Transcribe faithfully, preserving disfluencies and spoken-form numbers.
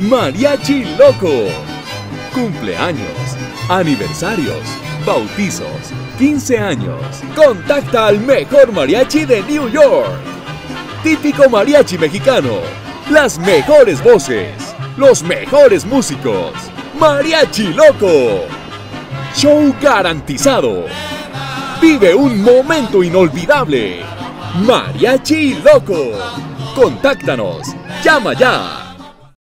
Mariachi Loco. Cumpleaños, aniversarios, bautizos, quince años. Contacta al mejor mariachi de New York. Típico mariachi mexicano. Las mejores voces, los mejores músicos. Mariachi Loco. Show garantizado. Vive un momento inolvidable. Mariachi Loco. Contáctanos. Llama ya.